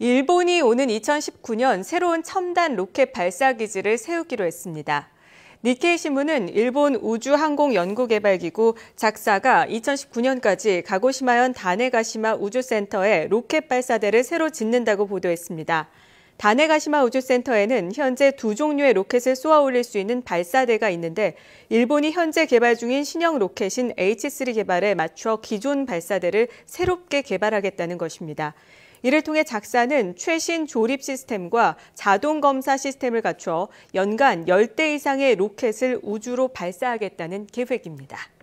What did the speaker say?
일본이 오는 2019년 새로운 첨단 로켓 발사 기지를 세우기로 했습니다. 니케이 신문은 일본 우주항공연구개발기구 JAXA가 2019년까지 가고시마현 다네가시마 우주센터에 로켓 발사대를 새로 짓는다고 보도했습니다. 다네가시마 우주센터에는 현재 두 종류의 로켓을 쏘아 올릴 수 있는 발사대가 있는데 일본이 현재 개발 중인 신형 로켓인 H3 개발에 맞춰 기존 발사대를 새롭게 개발하겠다는 것입니다. 이를 통해 JAXA는 최신 조립 시스템과 자동 검사 시스템을 갖춰 연간 10대 이상의 로켓을 우주로 발사하겠다는 계획입니다.